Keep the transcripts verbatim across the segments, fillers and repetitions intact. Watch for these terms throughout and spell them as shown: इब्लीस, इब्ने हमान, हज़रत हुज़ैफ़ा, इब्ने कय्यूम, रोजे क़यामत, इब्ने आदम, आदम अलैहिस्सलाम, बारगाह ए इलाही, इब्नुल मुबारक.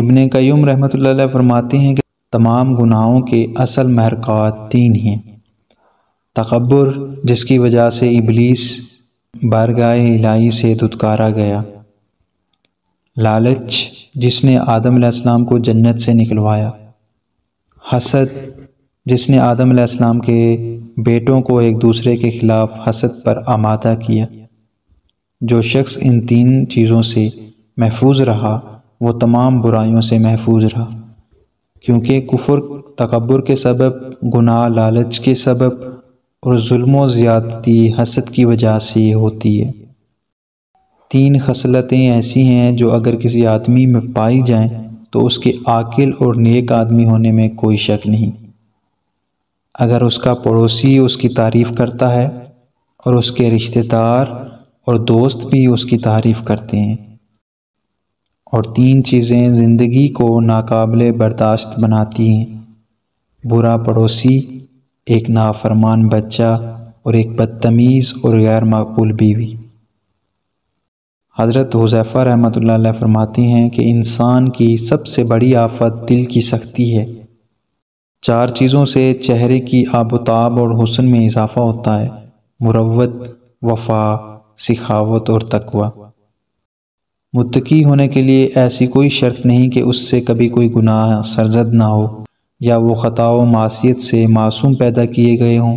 इब्ने कय्यूम रहमतुल्लाह अलैह फरमाते हैं कि तमाम गुनाहों के असल महरक़ात तीन हैं। तकब्बुर, जिसकी वजह से इब्लीस बारगाह ए इलाही से दुत्कारा गया। लालच, जिसने आदम अलैहिस्सलाम को जन्नत से निकलवाया। हसद, जिसने आदम अलैहिस्सलाम के बेटों को एक दूसरे के ख़िलाफ़ हसद पर आमादा किया। जो शख्स इन तीन चीज़ों से महफूज रहा वो तमाम बुराइयों से महफूज रहा, क्योंकि कुफ़्र तकब्बुर के सबब, गुनाह लालच के सबब और जुल्म ज़्यादती हसद की वजह से होती है। तीन खसलतें ऐसी हैं जो अगर किसी आदमी में पाई जाएं तो उसके आकिल और नेक आदमी होने में कोई शक नहीं। अगर उसका पड़ोसी उसकी तारीफ़ करता है और उसके रिश्तेदार और दोस्त भी उसकी तारीफ़ करते हैं, और तीन चीज़ें ज़िंदगी को नाकाबिले बर्दाश्त बनाती हैं, बुरा पड़ोसी, एक नाफरमान बच्चा और एक बदतमीज़ और गैर माकूल बीवी। हज़रत हुज़ैफ़ा रहमतुल्लाह अलैह फरमाती हैं कि इंसान की सबसे बड़ी आफत दिल की सख्ती है। चार चीज़ों से चेहरे की आबोताब और हुस्न में इजाफ़ा होता है, मुरवत, वफा, सिखावत और तकवा। मुत्तकी होने के लिए ऐसी कोई शर्त नहीं कि उससे कभी कोई गुनाह सरजद ना हो या वो ख़ता व मासियत से मासूम पैदा किए गए हों।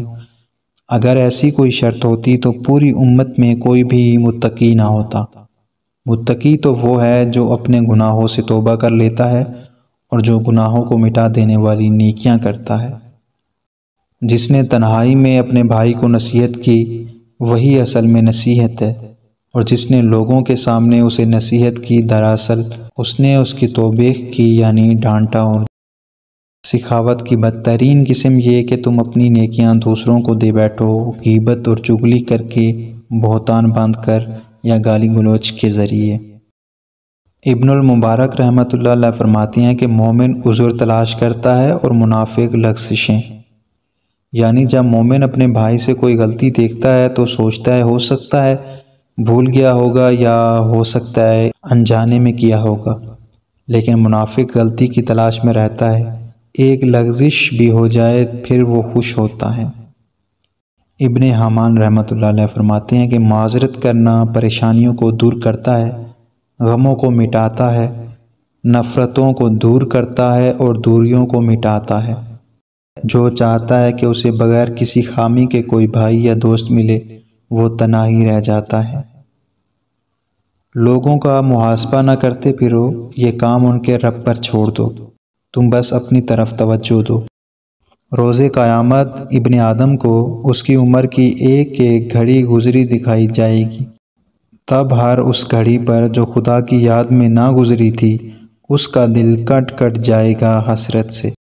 अगर ऐसी कोई शर्त होती तो पूरी उम्मत में कोई भी मुत्तकी ना होता। मुत्तकी तो वो है जो अपने गुनाहों से तौबा कर लेता है और जो गुनाहों को मिटा देने वाली नेकियां करता है। जिसने तन्हाई में अपने भाई को नसीहत की वही असल में नसीहत है, और जिसने लोगों के सामने उसे नसीहत की दरअसल उसने उसकी तौबीख की, यानी डांटा। और सिखावत की बदतरीन किस्म ये कि तुम अपनी नेकियां दूसरों को दे बैठो गीबत और चुगली करके, बहतान बांध कर या गाली गलोच के ज़रिए। इब्नुल मुबारक रहमतुल्लाह अलैह फरमाती हैं कि मोमिन उज़र तलाश करता है और मुनाफिक लग़ज़िशें, यानी जब मोमिन अपने भाई से कोई गलती देखता है तो सोचता है हो सकता है भूल गया होगा या हो सकता है अनजाने में किया होगा, लेकिन मुनाफिक गलती की तलाश में रहता है, एक लग़ज़िश भी हो जाए फिर वो खुश होता है। इब्ने हमान रहमतुल्लाह अलैह फरमाते हैं कि माज़रत करना परेशानियों को दूर करता है, गमों को मिटाता है, नफ़रतों को दूर करता है और दूरियों को मिटाता है। जो चाहता है कि उसे बग़ैर किसी खामी के कोई भाई या दोस्त मिले वो तन्हाई रह जाता है। लोगों का मुहासबा न करते फिरो, ये काम उनके रब पर छोड़ दो, तुम बस अपनी तरफ तवज्जो दो। रोजे क़यामत इब्ने आदम को उसकी उम्र की एक एक घड़ी गुजरी दिखाई जाएगी, तब हर उस घड़ी पर जो खुदा की याद में ना गुजरी थी उसका दिल कट कट जाएगा हसरत से।